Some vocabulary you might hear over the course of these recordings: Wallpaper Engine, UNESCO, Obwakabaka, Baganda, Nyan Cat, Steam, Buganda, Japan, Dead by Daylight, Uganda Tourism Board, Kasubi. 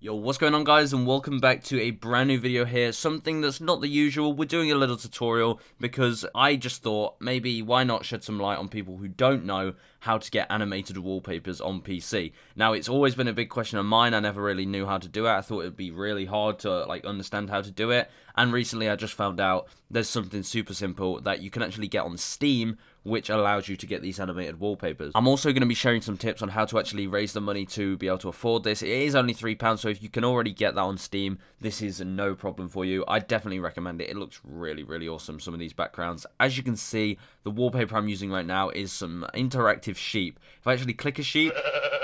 Yo, what's going on guys, and welcome back to a brand new video here. Something that's not the usual. We're doing a little tutorial because I just thought maybe why not shed some light on people who don't know how to get animated wallpapers on PC. Now, it's always been a big question of mine. I never really knew how to do it. I thought it'd be really hard to like understand how to do it, and recently I just found out there's something super simple that you can actually get on Steam which allows you to get these animated wallpapers. I'm also going to be sharing some tips on how to actually raise the money to be able to afford this. It is only £3, so if you can already get that on Steam, this is no problem for you. I definitely recommend it. It looks really, really awesome, some of these backgrounds. As you can see, the wallpaper I'm using right now is some interactive sheep. If I actually click a sheep,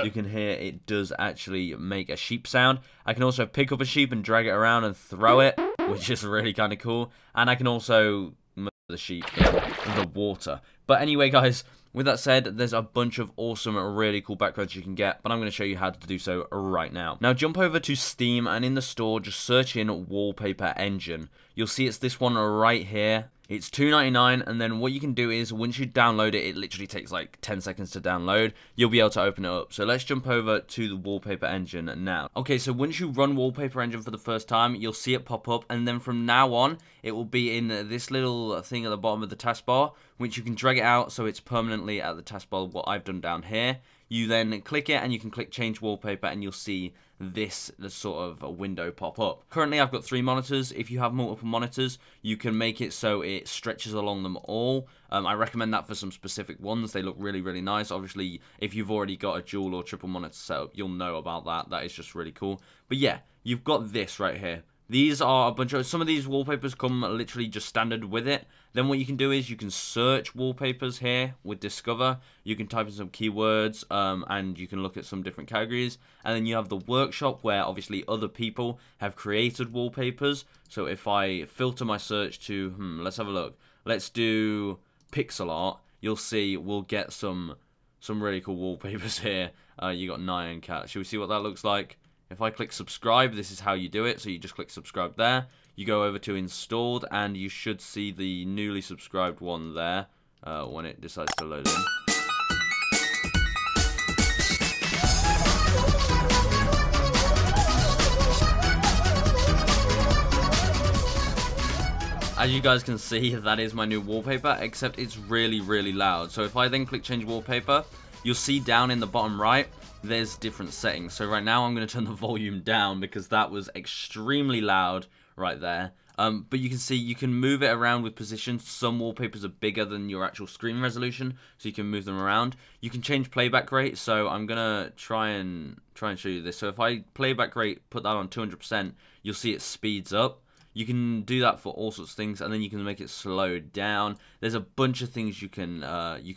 you can hear it does actually make a sheep sound. I can also pick up a sheep and drag it around and throw it, which is really kind of cool. And I can also the sheep in the water. But anyway guys, with that said, there's a bunch of awesome, really cool backgrounds you can get, but I'm going to show you how to do so right now. Now jump over to Steam, and in the store just search in Wallpaper Engine. You'll see it's this one right here. It's $2.99, and then what you can do is once you download it, it literally takes like 10 seconds to download. You'll be able to open it up. So let's jump over to the Wallpaper Engine now. Okay, so once you run Wallpaper Engine for the first time, you'll see it pop up, and then from now on, it will be in this little thing at the bottom of the taskbar, which you can drag it out so it's permanently at the taskbar, what I've done down here. You then click it and you can click change wallpaper, and you'll see the sort of a window pop up. Currently I've got 3 monitors. If you have multiple monitors, you can make it so it stretches along them all. I recommend that for some specific ones. They look really, really nice. Obviously if you've already got a dual or triple monitor setup, you'll know about that. That is just really cool. But yeah, you've got this right here. These are some of these wallpapers come literally just standard with it. Then what you can do is you can search wallpapers here with Discover. You can type in some keywords and you can look at some different categories. And then you have the workshop where obviously other people have created wallpapers. So if I filter my search to, let's have a look. Let's do pixel art. You'll see we'll get some really cool wallpapers here. You got Nyan Cat. Shall we see what that looks like? If I click subscribe, this is how you do it. So you just click subscribe there. You go over to installed, and you should see the newly subscribed one there when it decides to load in. As you guys can see, that is my new wallpaper, except it's really, really loud. So if I then click change wallpaper, you'll see down in the bottom right, there's different settings. So right now I'm going to turn the volume down because that was extremely loud right there. But you can see you can move it around with position. Some wallpapers are bigger than your actual screen resolution, so you can move them around. You can change playback rate. So I'm going to try and show you this. So if I playback rate, put that on 200%, you'll see it speeds up. You can do that for all sorts of things, and then you can make it slow down. There's a bunch of things you can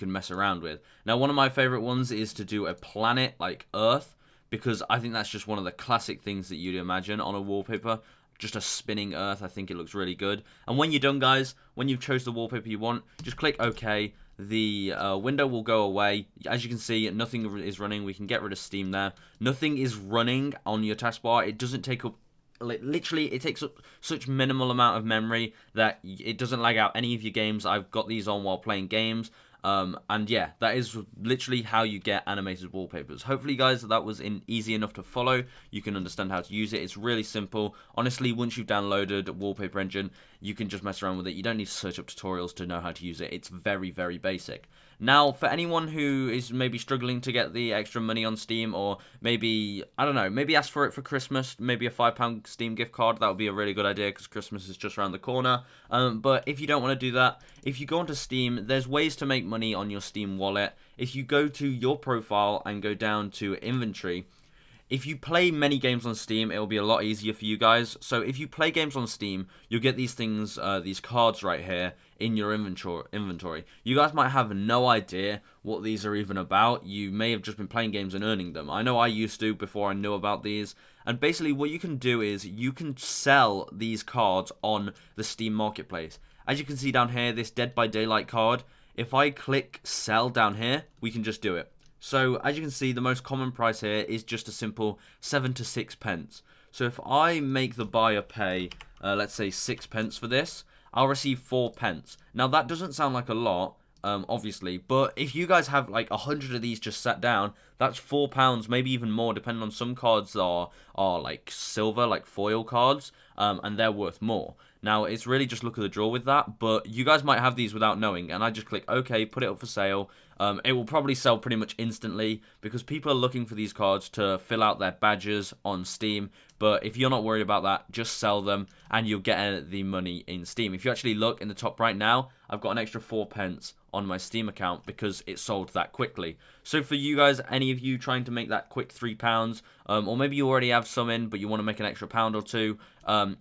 mess around with. Now, one of my favorite ones is to do a planet like Earth, because I think that's just one of the classic things that you'd imagine on a wallpaper. Just a spinning Earth. I think it looks really good. And when you're done, guys, when you've chose the wallpaper you want, just click OK. The window will go away. As you can see, nothing is running. We can get rid of Steam there. Nothing is running on your taskbar. It doesn't take up. Literally, it takes up such minimal amount of memory that it doesn't lag out any of your games. I've got these on while playing games. And yeah, that is literally how you get animated wallpapers. Hopefully, guys, that was easy enough to follow. You can understand how to use it. It's really simple. Honestly, once you've downloaded Wallpaper Engine, you can just mess around with it. You don't need to search up tutorials to know how to use it. It's very, very basic. Now, for anyone who is maybe struggling to get the extra money on Steam, or maybe, I don't know, maybe ask for it for Christmas, maybe a £5 Steam gift card. That would be a really good idea because Christmas is just around the corner. But if you don't want to do that, if you go onto Steam, there's ways to make money on your Steam wallet. If you go to your profile and go down to inventory, if you play many games on Steam, it'll be a lot easier for you guys. So if you play games on Steam, you'll get these things, these cards right here in your inventory. You guys might have no idea what these are even about. You may have just been playing games and earning them. I know I used to before I knew about these. And basically what you can do is you can sell these cards on the Steam marketplace. As you can see down here, this Dead by Daylight card, if I click sell down here, we can just do it. So as you can see, the most common price here is just a simple 7 to 6 pence. So if I make the buyer pay, let's say 6 pence for this, I'll receive 4 pence. Now that doesn't sound like a lot, obviously. But if you guys have like 100 of these just sat down, that's £4, maybe even more, depending on some cards are like silver, like foil cards, and they're worth more. Now, it's really just look at the draw with that, but you guys might have these without knowing, and I just click OK, put it up for sale. It will probably sell pretty much instantly, because people are looking for these cards to fill out their badges on Steam, but if you're not worried about that, just sell them, and you'll get the money in Steam. If you actually look in the top right now, I've got an extra 4p on my Steam account because it sold that quickly. So for you guys, any of you trying to make that quick £3, or maybe you already have some in, but you want to make an extra £1 or 2,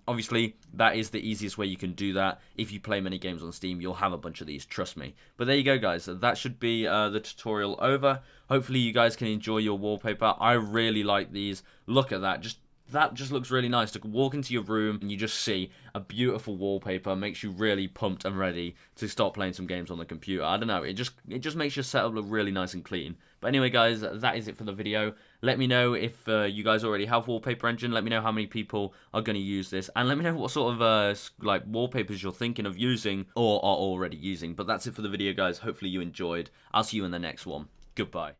obviously that is the easiest way you can do that. If you play many games on Steam, you'll have a bunch of these, trust me. But there you go, guys. That should be the tutorial over. Hopefully you guys can enjoy your wallpaper. I really like these. Look at that. That just looks really nice. To walk into your room and you just see a beautiful wallpaper, makes you really pumped and ready to start playing some games on the computer. I don't know, it just makes your setup look really nice and clean. But anyway, guys, that is it for the video. Let me know if you guys already have Wallpaper Engine. Let me know how many people are going to use this, and let me know what sort of like wallpapers you're thinking of using or are already using. But that's it for the video, guys. Hopefully you enjoyed. I'll see you in the next one. Goodbye.